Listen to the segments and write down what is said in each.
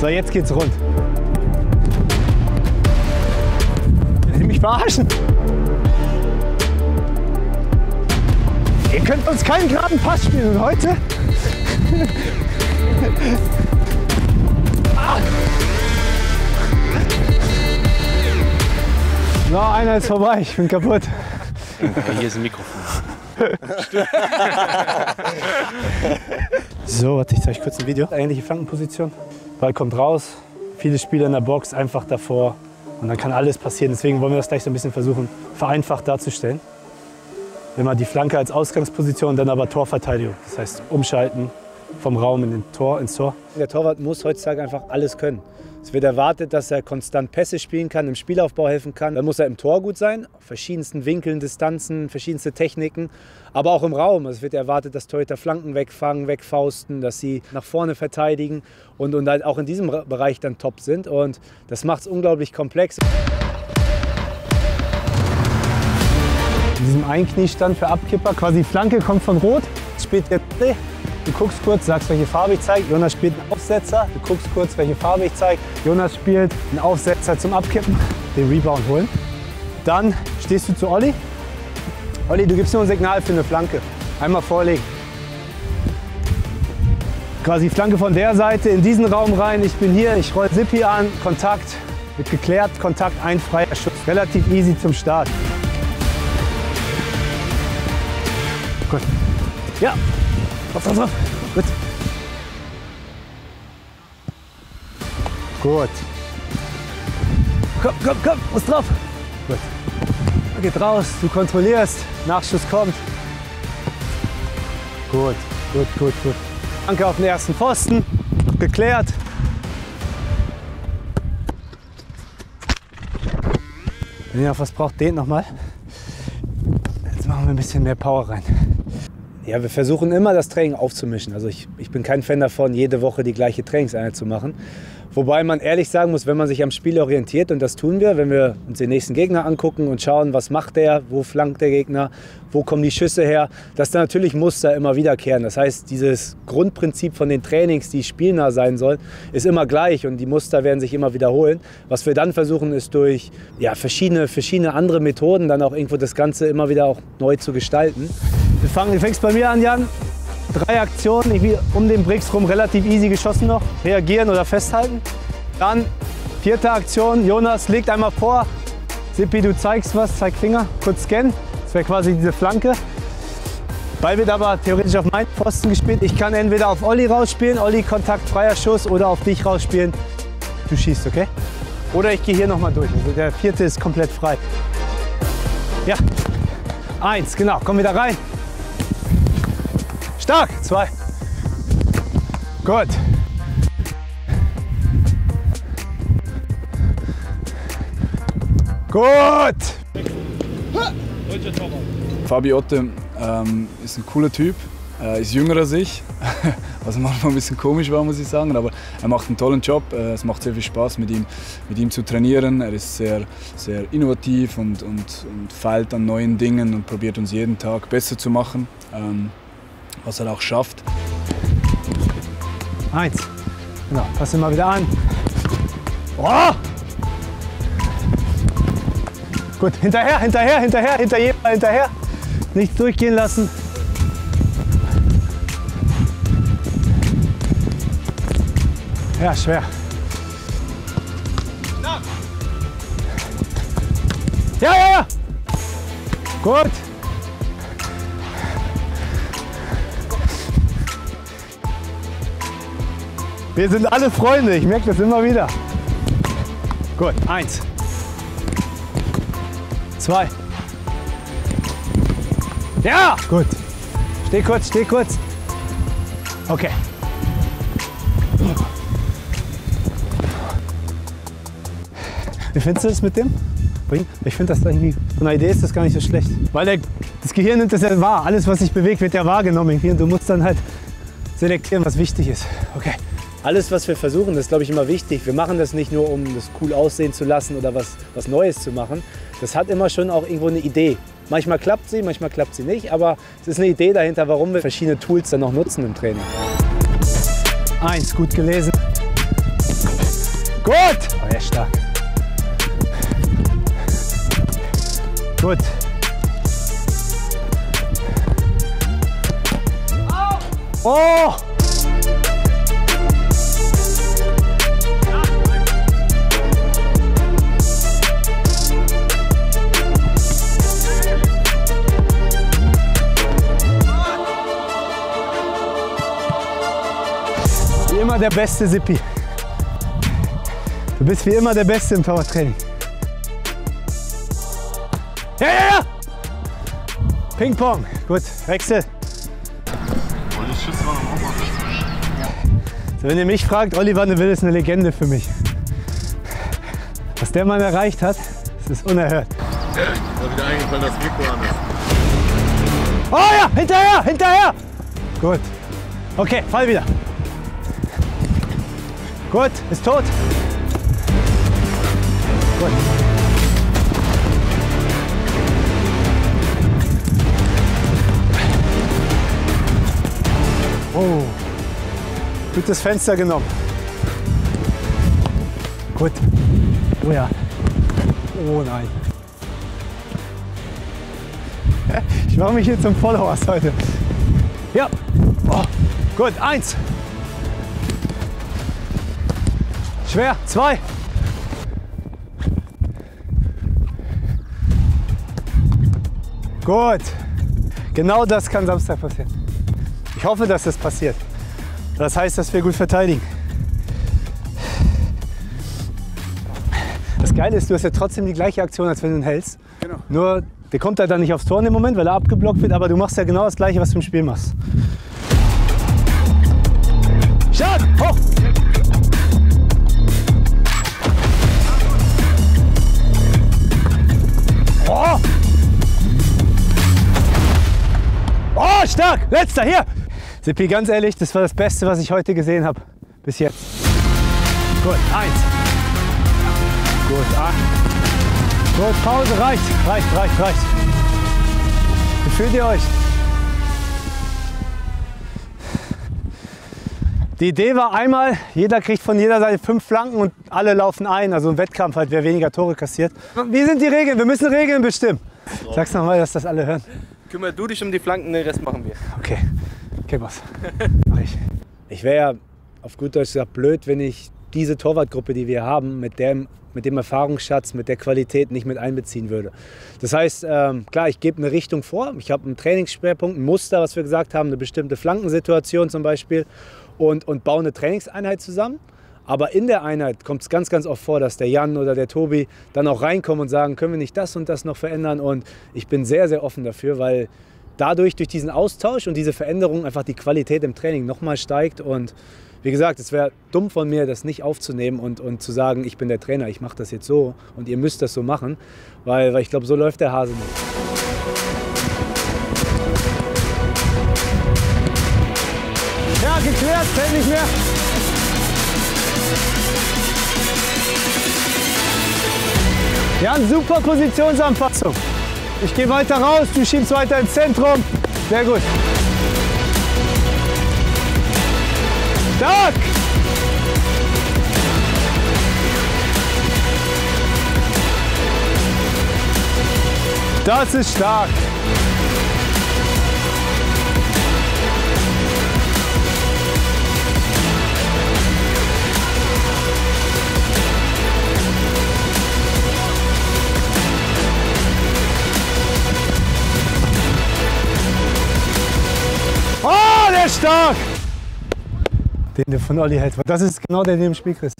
So, jetzt geht's rund. Will mich verarschen? Ihr könnt uns keinen geraden Pass spielen und heute? Ah. So, einer ist vorbei, ich bin kaputt. Hier ist ein Mikrofon. So, warte, ich zeige euch kurz ein Video. Ähnliche Flankenposition. Ball kommt raus, viele Spieler in der Box einfach davor und dann kann alles passieren. Deswegen wollen wir das gleich so ein bisschen versuchen, vereinfacht darzustellen. Immer die Flanke als Ausgangsposition, dann aber Torverteidigung. Das heißt, umschalten vom Raum in den Tor, ins Tor. Der Torwart muss heutzutage einfach alles können. Es wird erwartet, dass er konstant Pässe spielen kann, im Spielaufbau helfen kann. Dann muss er im Tor gut sein, auf verschiedensten Winkeln, Distanzen, verschiedenste Techniken, aber auch im Raum. Es wird erwartet, dass Torhüter Flanken wegfangen, wegfausten, dass sie nach vorne verteidigen und halt auch in diesem Bereich dann top sind. Und das macht es unglaublich komplex. In diesem Einkniestand für Abkipper, quasi Flanke kommt von Rot, spielt der Dreh. Du guckst kurz, sagst, welche Farbe ich zeige. Jonas spielt einen Aufsetzer. Du guckst kurz, welche Farbe ich zeige. Jonas spielt einen Aufsetzer zum Abkippen. Den Rebound holen. Dann stehst du zu Olli. Olli, du gibst nur ein Signal für eine Flanke. Einmal vorlegen. Quasi Flanke von der Seite in diesen Raum rein. Ich bin hier, ich roll Sippi an. Kontakt wird geklärt. Kontakt, ein freier Schuss. Relativ easy zum Start. Gut. Ja. Drauf, drauf. Gut. Gut. Komm, komm, komm, muss drauf. Gut. Geht raus, du kontrollierst. Nachschuss kommt. Gut, gut, gut, gut. Danke auf den ersten Pfosten. Geklärt. Wenn ihr noch was braucht, dehnt nochmal. Jetzt machen wir ein bisschen mehr Power rein. Ja, wir versuchen immer, das Training aufzumischen. Also ich bin kein Fan davon, jede Woche die gleiche Trainingseinheit zu machen. Wobei man ehrlich sagen muss, wenn man sich am Spiel orientiert, und das tun wir, wenn wir uns den nächsten Gegner angucken und schauen, was macht der, wo flankt der Gegner, wo kommen die Schüsse her, dass da natürlich Muster immer wiederkehren. Das heißt, dieses Grundprinzip von den Trainings, die spielnah sein sollen, ist immer gleich und die Muster werden sich immer wiederholen. Was wir dann versuchen, ist durch ja, verschiedene andere Methoden dann auch irgendwo das Ganze immer wieder auch neu zu gestalten. Du fängst bei mir an, Jan. 3 Aktionen, ich will um den Bricks rum relativ easy geschossen noch. Reagieren oder festhalten. Dann 4. Aktion, Jonas legt einmal vor. Sippi, du zeigst was, zeig Finger, kurz scannen. Das wäre quasi diese Flanke. Ball wird aber theoretisch auf meinen Pfosten gespielt. Ich kann entweder auf Olli rausspielen, Olli kontaktfreier Schuss, oder auf dich rausspielen. Du schießt, okay? Oder ich gehe hier nochmal durch. Also der 4. ist komplett frei. Ja, 1, genau, komm wieder rein. Stark, 2. Gut. Gut. Fabian Otte ist ein cooler Typ, ist jünger als ich, was am Anfang ein bisschen komisch war, muss ich sagen, aber er macht einen tollen Job, es macht sehr viel Spaß mit ihm zu trainieren, er ist sehr, sehr innovativ und feilt an neuen Dingen und probiert uns jeden Tag besser zu machen. Was er auch schafft. 1. Genau, pass ihn mal wieder an. Oh! Gut, hinterher, hinterher, hinterher, hinter jedem Mal hinterher. Nichts durchgehen lassen. Ja, schwer. Ja, ja, ja! Gut! Wir sind alle Freunde, ich merke das immer wieder. Gut, 1. 2. Ja, gut. Steh kurz, steh kurz. Okay. Wie findest du das mit dem? Ich finde das irgendwie, von der Idee ist das gar nicht so schlecht. Weil das Gehirn nimmt das ja wahr. Alles, was sich bewegt, wird ja wahrgenommen. Und du musst dann halt selektieren, was wichtig ist. Okay. Alles, was wir versuchen, das ist, glaube ich, immer wichtig. Wir machen das nicht nur, um das cool aussehen zu lassen oder was Neues zu machen. Das hat immer schon auch irgendwo eine Idee. Manchmal klappt sie nicht, aber es ist eine Idee dahinter, warum wir verschiedene Tools dann noch nutzen im Training. 1, gut gelesen. Gut! Oh, er ist stark. Gut. Oh! Wie immer der beste Sippi. Du bist wie immer der Beste im Powertraining. Ja, ja, ja! Ping-Pong. Gut, Wechsel. So, wenn ihr mich fragt, Olli van de Wille ist eine Legende für mich. Was der Mann erreicht hat, das ist unerhört. Ja, war wieder eingefallen, dass Mikro an ist. Oh ja, hinterher, hinterher! Gut. Okay, fall wieder. Gut, ist tot. Gut. Oh, gutes Fenster genommen. Gut. Oh ja. Oh nein. Ich mache mich hier zum Followers heute. Ja. Oh. Gut, 1. Schwer, 2. Gut. Genau das kann Samstag passieren. Ich hoffe, dass das passiert. Das heißt, dass wir gut verteidigen. Das Geile ist, du hast ja trotzdem die gleiche Aktion, als wenn du ihn hältst. Genau. Nur, der kommt halt dann nicht aufs Tor in dem Moment, weil er abgeblockt wird, aber du machst ja genau das Gleiche, was du im Spiel machst. Schlag! Hoch! Oh! Oh, stark! Letzter, hier! Sippi, ganz ehrlich, das war das Beste, was ich heute gesehen habe. Bis jetzt. Gut, 1. Gut, 8. Gut, Pause, reicht. Reicht. Wie fühlt ihr euch? Die Idee war einmal, jeder kriegt von jeder Seite 5 Flanken und alle laufen ein. Also ein Wettkampf halt, wer weniger Tore kassiert. Wie sind die Regeln? Wir müssen Regeln bestimmen. Sag's nochmal, dass das alle hören. Kümmer du dich um die Flanken, den Rest machen wir. Okay, Boss. Ich wäre ja auf gut Deutsch gesagt blöd, wenn ich diese Torwartgruppe, die wir haben, mit dem Erfahrungsschatz, mit der Qualität nicht mit einbeziehen würde. Das heißt, klar, ich gebe eine Richtung vor. Ich habe einen Trainingsschwerpunkt, ein Muster, was wir gesagt haben, eine bestimmte Flankensituation zum Beispiel und baue eine Trainingseinheit zusammen. Aber in der Einheit kommt es ganz oft vor, dass der Jan oder der Tobi dann auch reinkommen und sagen, können wir nicht das und das noch verändern? Und ich bin sehr offen dafür, weil dadurch, durch diesen Austausch und diese Veränderung, einfach die Qualität im Training nochmal steigt. Und wie gesagt, es wäre dumm von mir, das nicht aufzunehmen und zu sagen, ich bin der Trainer, ich mache das jetzt so und ihr müsst das so machen, weil ich glaube, so läuft der Hase nicht. Ja, geklärt, fällt nicht mehr. Jan, super Positionsanpassung. Ich gehe weiter raus, du schiebst weiter ins Zentrum. Sehr gut. Stark! Das ist stark. Stark! Den du von Olli hältst. Das ist genau der, den du im Spiel kriegst.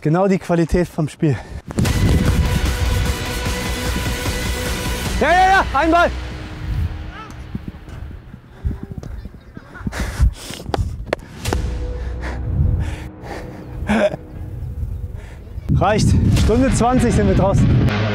Genau die Qualität vom Spiel. Ja! Ein Ball! Reicht. Stunde 20 sind wir draußen.